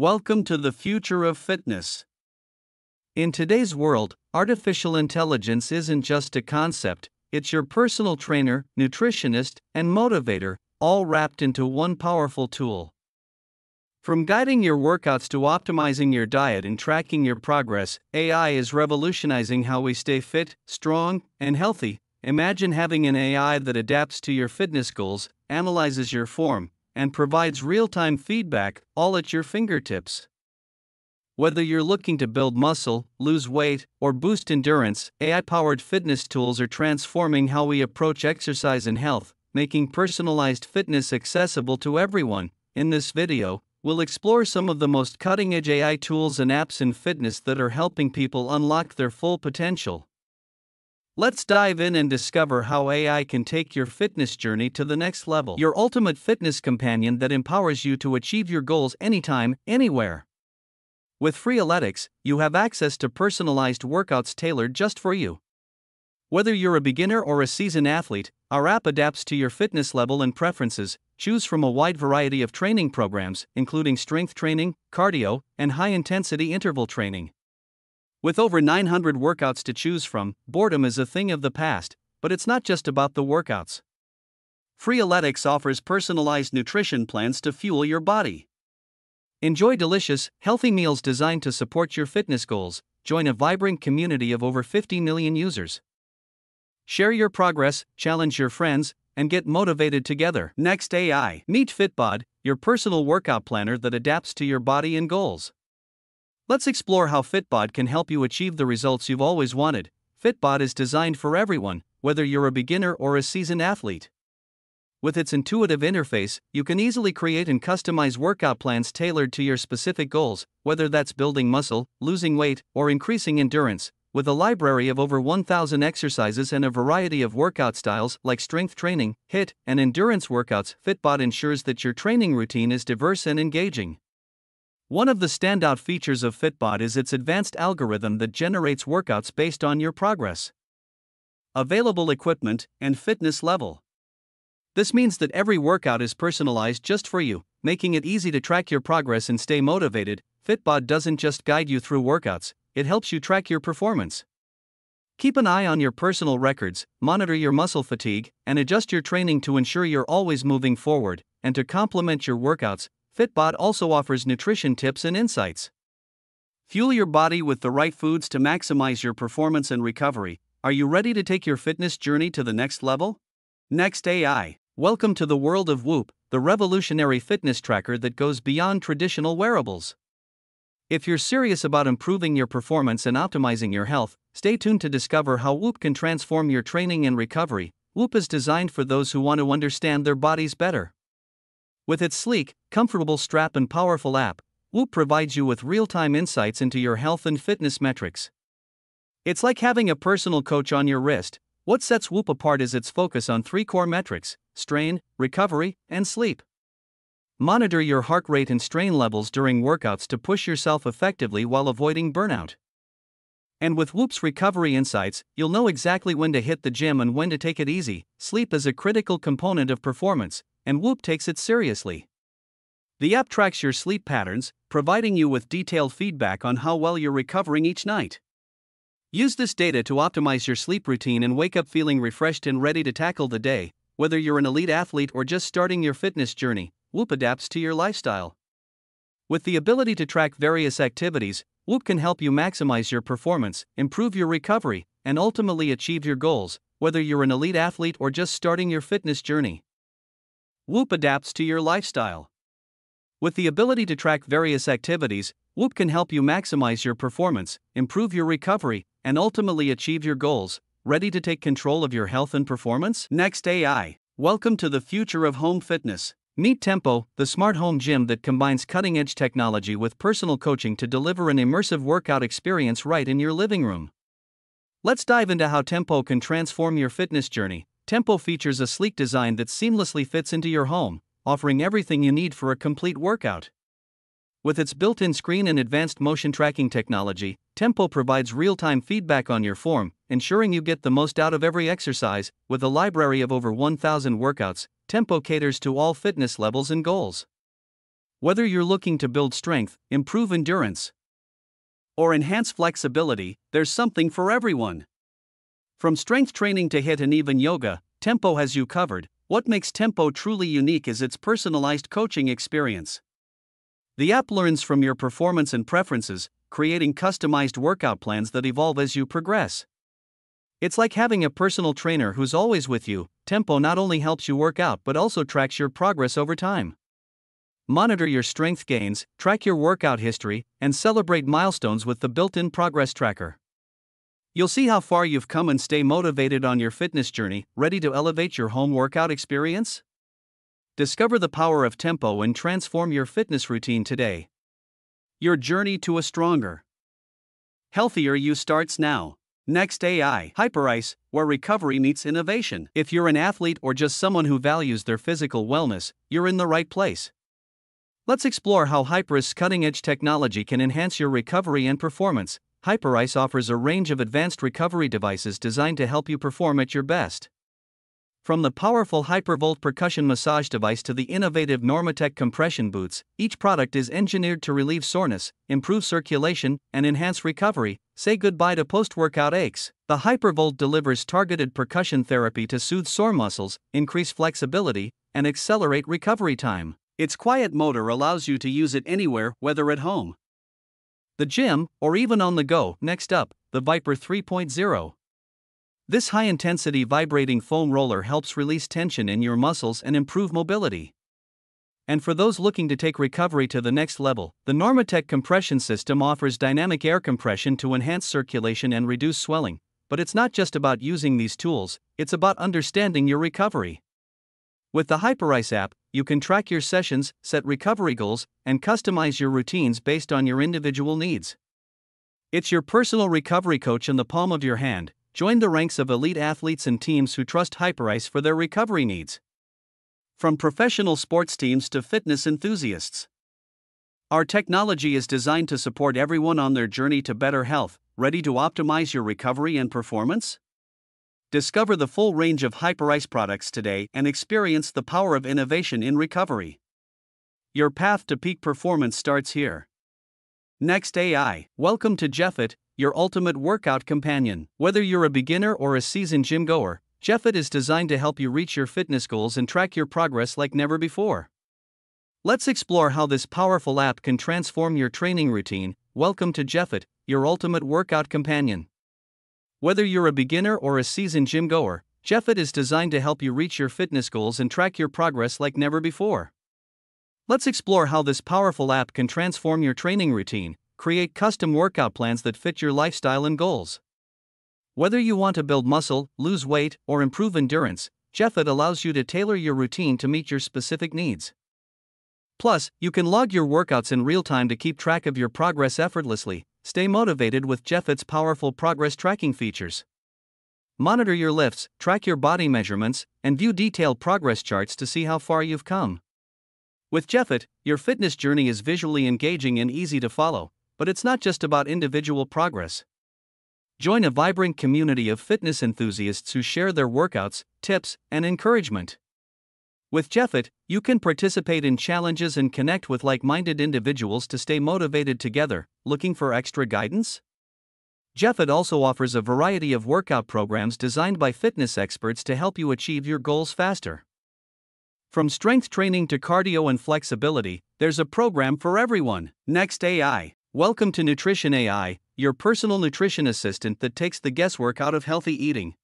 Welcome to the future of fitness. In today's world, artificial intelligence isn't just a concept, it's your personal trainer, nutritionist, and motivator, all wrapped into one powerful tool. From guiding your workouts to optimizing your diet and tracking your progress, AI is revolutionizing how we stay fit, strong, and healthy. Imagine having an AI that adapts to your fitness goals, analyzes your form, and provides real-time feedback, all at your fingertips. Whether you're looking to build muscle, lose weight, or boost endurance, AI-powered fitness tools are transforming how we approach exercise and health, making personalized fitness accessible to everyone. In this video, we'll explore some of the most cutting-edge AI tools and apps in fitness that are helping people unlock their full potential. Let's dive in and discover how AI can take your fitness journey to the next level. Your ultimate fitness companion that empowers you to achieve your goals anytime, anywhere. With Freeletics, you have access to personalized workouts tailored just for you. Whether you're a beginner or a seasoned athlete, our app adapts to your fitness level and preferences. Choose from a wide variety of training programs, including strength training, cardio, and high-intensity interval training. With over 900 workouts to choose from, boredom is a thing of the past, but it's not just about the workouts. Freeletics offers personalized nutrition plans to fuel your body. Enjoy delicious, healthy meals designed to support your fitness goals. Join a vibrant community of over 50 million users. Share your progress, challenge your friends, and get motivated together. Next AI. Meet Fitbod, your personal workout planner that adapts to your body and goals. Let's explore how Fitbod can help you achieve the results you've always wanted. Fitbod is designed for everyone, whether you're a beginner or a seasoned athlete. With its intuitive interface, you can easily create and customize workout plans tailored to your specific goals, whether that's building muscle, losing weight, or increasing endurance. With a library of over 1,000 exercises and a variety of workout styles like strength training, HIIT, and endurance workouts, Fitbod ensures that your training routine is diverse and engaging. One of the standout features of Fitbod is its advanced algorithm that generates workouts based on your progress, available equipment, and fitness level. This means that every workout is personalized just for you, making it easy to track your progress and stay motivated. Fitbod doesn't just guide you through workouts, it helps you track your performance. Keep an eye on your personal records, monitor your muscle fatigue, and adjust your training to ensure you're always moving forward. And to complement your workouts, Fitbod also offers nutrition tips and insights. Fuel your body with the right foods to maximize your performance and recovery. Are you ready to take your fitness journey to the next level? Next AI. Welcome to the world of Whoop, the revolutionary fitness tracker that goes beyond traditional wearables. If you're serious about improving your performance and optimizing your health, stay tuned to discover how Whoop can transform your training and recovery. Whoop is designed for those who want to understand their bodies better. With its sleek, comfortable strap and powerful app, Whoop provides you with real-time insights into your health and fitness metrics. It's like having a personal coach on your wrist. What sets Whoop apart is its focus on three core metrics: strain, recovery, and sleep. Monitor your heart rate and strain levels during workouts to push yourself effectively while avoiding burnout. And with Whoop's recovery insights, you'll know exactly when to hit the gym and when to take it easy. Sleep is a critical component of performance, and Whoop takes it seriously. The app tracks your sleep patterns, providing you with detailed feedback on how well you're recovering each night. Use this data to optimize your sleep routine and wake up feeling refreshed and ready to tackle the day. Whether you're an elite athlete or just starting your fitness journey, Whoop adapts to your lifestyle. With the ability to track various activities, Whoop can help you maximize your performance, improve your recovery, and ultimately achieve your goals, whether you're an elite athlete or just starting your fitness journey. Whoop adapts to your lifestyle. With the ability to track various activities, Whoop can help you maximize your performance, improve your recovery, and ultimately achieve your goals. Ready to take control of your health and performance? Next AI. Welcome to the future of home fitness. Meet Tempo, the smart home gym that combines cutting-edge technology with personal coaching to deliver an immersive workout experience right in your living room. Let's dive into how Tempo can transform your fitness journey. Tempo features a sleek design that seamlessly fits into your home, offering everything you need for a complete workout. With its built-in screen and advanced motion tracking technology, Tempo provides real-time feedback on your form, ensuring you get the most out of every exercise. With a library of over 1,000 workouts, Tempo caters to all fitness levels and goals. Whether you're looking to build strength, improve endurance, or enhance flexibility, there's something for everyone. From strength training to HIIT and even yoga, Tempo has you covered. What makes Tempo truly unique is its personalized coaching experience. The app learns from your performance and preferences, creating customized workout plans that evolve as you progress. It's like having a personal trainer who's always with you. Tempo not only helps you work out but also tracks your progress over time. Monitor your strength gains, track your workout history, and celebrate milestones with the built-in progress tracker. You'll see how far you've come and stay motivated on your fitness journey. Ready to elevate your home workout experience? Discover the power of Tempo and transform your fitness routine today. Your journey to a stronger, healthier you starts now. Next, AI, Hyperice, where recovery meets innovation. If you're an athlete or just someone who values their physical wellness, you're in the right place. Let's explore how Hyperice's cutting-edge technology can enhance your recovery and performance. Hyperice offers a range of advanced recovery devices designed to help you perform at your best. From the powerful Hypervolt percussion massage device to the innovative Normatec compression boots, each product is engineered to relieve soreness, improve circulation, and enhance recovery. Say goodbye to post-workout aches. The Hypervolt delivers targeted percussion therapy to soothe sore muscles, increase flexibility, and accelerate recovery time. Its quiet motor allows you to use it anywhere, whether at home, the gym, or even on the go. Next up, the Viper 3.0. This high-intensity vibrating foam roller helps release tension in your muscles and improve mobility. And for those looking to take recovery to the next level, the Normatec compression system offers dynamic air compression to enhance circulation and reduce swelling. But it's not just about using these tools, it's about understanding your recovery. With the Hyperice app, you can track your sessions, set recovery goals, and customize your routines based on your individual needs. It's your personal recovery coach in the palm of your hand. Join the ranks of elite athletes and teams who trust Hyperice for their recovery needs. From professional sports teams to fitness enthusiasts, our technology is designed to support everyone on their journey to better health. Ready to optimize your recovery and performance? Discover the full range of Hyperice products today and experience the power of innovation in recovery. Your path to peak performance starts here. Next, AI. Welcome to JEFIT, your ultimate workout companion. Whether you're a beginner or a seasoned gym goer, JEFIT is designed to help you reach your fitness goals and track your progress like never before. Let's explore how this powerful app can transform your training routine. Welcome to JEFIT, your ultimate workout companion. Whether you're a beginner or a seasoned gym goer, JEFIT is designed to help you reach your fitness goals and track your progress like never before. Let's explore how this powerful app can transform your training routine. Create custom workout plans that fit your lifestyle and goals. Whether you want to build muscle, lose weight, or improve endurance, JEFIT allows you to tailor your routine to meet your specific needs. Plus, you can log your workouts in real time to keep track of your progress effortlessly. Stay motivated with JEFIT's powerful progress tracking features. Monitor your lifts, track your body measurements, and view detailed progress charts to see how far you've come. With JEFIT, your fitness journey is visually engaging and easy to follow, but it's not just about individual progress. Join a vibrant community of fitness enthusiasts who share their workouts, tips, and encouragement. With JEFIT, you can participate in challenges and connect with like-minded individuals to stay motivated together. Looking for extra guidance? JEFIT also offers a variety of workout programs designed by fitness experts to help you achieve your goals faster. From strength training to cardio and flexibility, there's a program for everyone. Next, AI. Welcome to Nutrition AI, your personal nutrition assistant that takes the guesswork out of healthy eating.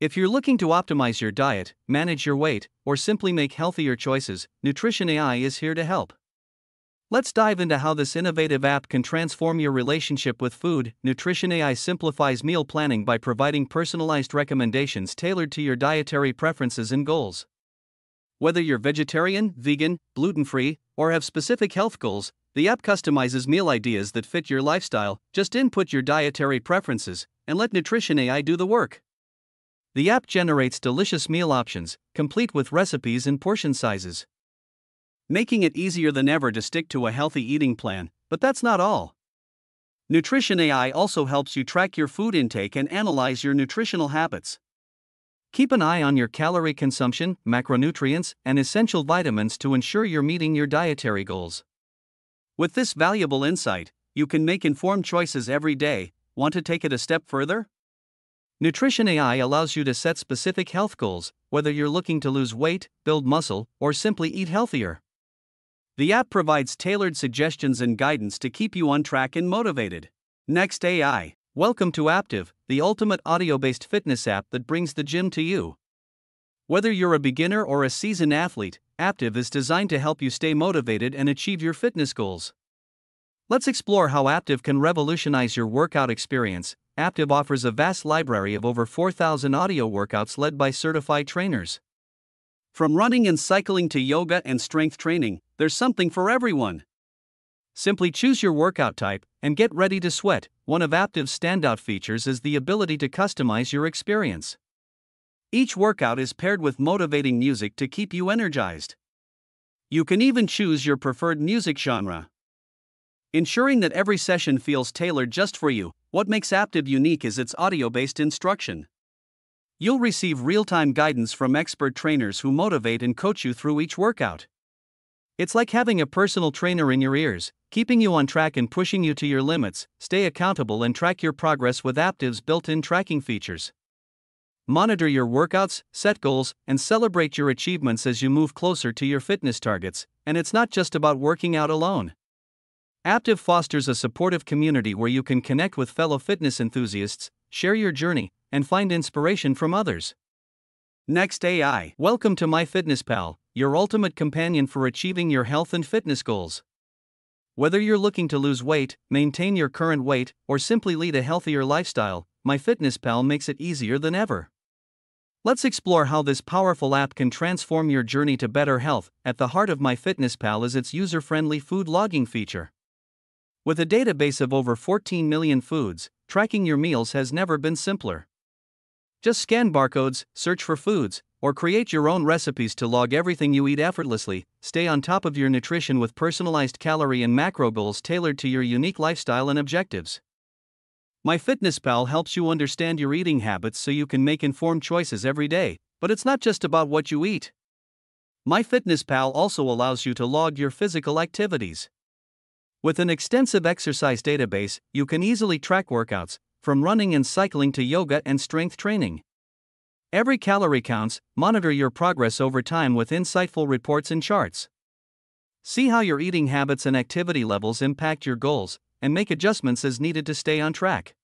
If you're looking to optimize your diet, manage your weight, or simply make healthier choices, Nutrition AI is here to help. Let's dive into how this innovative app can transform your relationship with food. Nutrition AI simplifies meal planning by providing personalized recommendations tailored to your dietary preferences and goals. Whether you're vegetarian, vegan, gluten-free, or have specific health goals, the app customizes meal ideas that fit your lifestyle. Just input your dietary preferences and let Nutrition AI do the work. The app generates delicious meal options, complete with recipes and portion sizes, making it easier than ever to stick to a healthy eating plan. But that's not all. Nutrition AI also helps you track your food intake and analyze your nutritional habits. Keep an eye on your calorie consumption, macronutrients, and essential vitamins to ensure you're meeting your dietary goals. With this valuable insight, you can make informed choices every day. Want to take it a step further? Nutrition AI allows you to set specific health goals, whether you're looking to lose weight, build muscle, or simply eat healthier. The app provides tailored suggestions and guidance to keep you on track and motivated. Next AI. Welcome to Aaptiv, the ultimate audio-based fitness app that brings the gym to you. Whether you're a beginner or a seasoned athlete, Aaptiv is designed to help you stay motivated and achieve your fitness goals. Let's explore how Aaptiv can revolutionize your workout experience. Aaptiv offers a vast library of over 4,000 audio workouts led by certified trainers. From running and cycling to yoga and strength training, there's something for everyone. Simply choose your workout type and get ready to sweat. One of Aaptiv's standout features is the ability to customize your experience. Each workout is paired with motivating music to keep you energized. You can even choose your preferred music genre, ensuring that every session feels tailored just for you. What makes Aaptiv unique is its audio-based instruction. You'll receive real-time guidance from expert trainers who motivate and coach you through each workout. It's like having a personal trainer in your ears, keeping you on track and pushing you to your limits. Stay accountable and track your progress with Aaptiv's built-in tracking features. Monitor your workouts, set goals, and celebrate your achievements as you move closer to your fitness targets. And it's not just about working out alone. Aaptiv fosters a supportive community where you can connect with fellow fitness enthusiasts, share your journey, and find inspiration from others. Next AI. Welcome to MyFitnessPal, your ultimate companion for achieving your health and fitness goals. Whether you're looking to lose weight, maintain your current weight, or simply lead a healthier lifestyle, MyFitnessPal makes it easier than ever. Let's explore how this powerful app can transform your journey to better health. At the heart of MyFitnessPal is its user-friendly food logging feature. With a database of over 14 million foods, tracking your meals has never been simpler. Just scan barcodes, search for foods, or create your own recipes to log everything you eat effortlessly. Stay on top of your nutrition with personalized calorie and macro goals tailored to your unique lifestyle and objectives. MyFitnessPal helps you understand your eating habits so you can make informed choices every day, but it's not just about what you eat. MyFitnessPal also allows you to log your physical activities. With an extensive exercise database, you can easily track workouts, from running and cycling to yoga and strength training. Every calorie counts. Monitor your progress over time with insightful reports and charts. See how your eating habits and activity levels impact your goals, and make adjustments as needed to stay on track.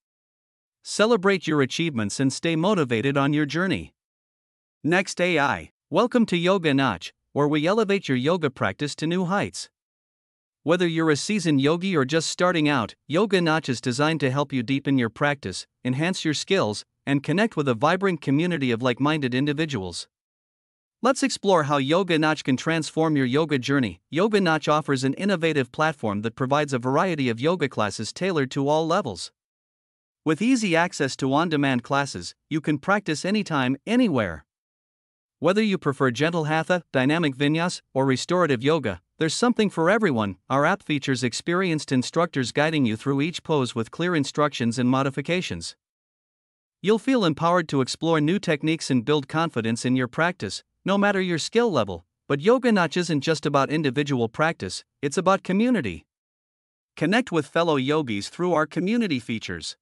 Celebrate your achievements and stay motivated on your journey. Next AI. Welcome to Yoga Notch, where we elevate your yoga practice to new heights. Whether you're a seasoned yogi or just starting out, Yoga Notch is designed to help you deepen your practice, enhance your skills, and connect with a vibrant community of like-minded individuals. Let's explore how Yoga Notch can transform your yoga journey. Yoga Notch offers an innovative platform that provides a variety of yoga classes tailored to all levels. With easy access to on-demand classes, you can practice anytime, anywhere. Whether you prefer gentle hatha, dynamic vinyasa, or restorative yoga, there's something for everyone. Our app features experienced instructors guiding you through each pose with clear instructions and modifications. You'll feel empowered to explore new techniques and build confidence in your practice, no matter your skill level. But Yoga Notch isn't just about individual practice, it's about community. Connect with fellow yogis through our community features.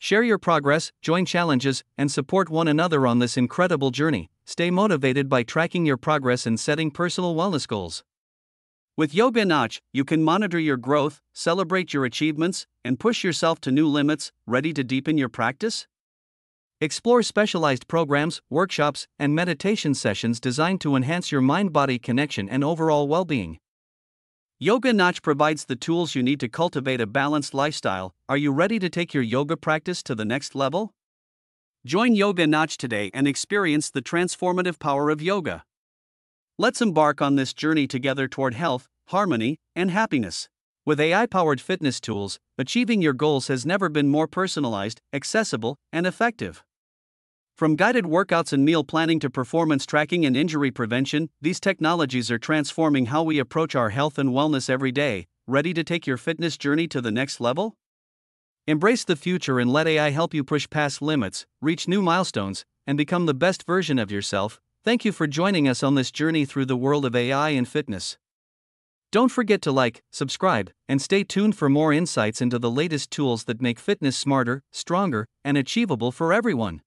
Share your progress, join challenges, and support one another on this incredible journey. Stay motivated by tracking your progress and setting personal wellness goals. With Yoga Notch, you can monitor your growth, celebrate your achievements, and push yourself to new limits. Ready to deepen your practice? Explore specialized programs, workshops, and meditation sessions designed to enhance your mind-body connection and overall well-being. Yoga Notch provides the tools you need to cultivate a balanced lifestyle. Are you ready to take your yoga practice to the next level? Join Yoga Notch today and experience the transformative power of yoga. Let's embark on this journey together toward health, harmony, and happiness. With AI-powered fitness tools, achieving your goals has never been more personalized, accessible, and effective. From guided workouts and meal planning to performance tracking and injury prevention, these technologies are transforming how we approach our health and wellness every day. Ready to take your fitness journey to the next level? Embrace the future and let AI help you push past limits, reach new milestones, and become the best version of yourself. Thank you for joining us on this journey through the world of AI and fitness. Don't forget to like, subscribe, and stay tuned for more insights into the latest tools that make fitness smarter, stronger, and achievable for everyone.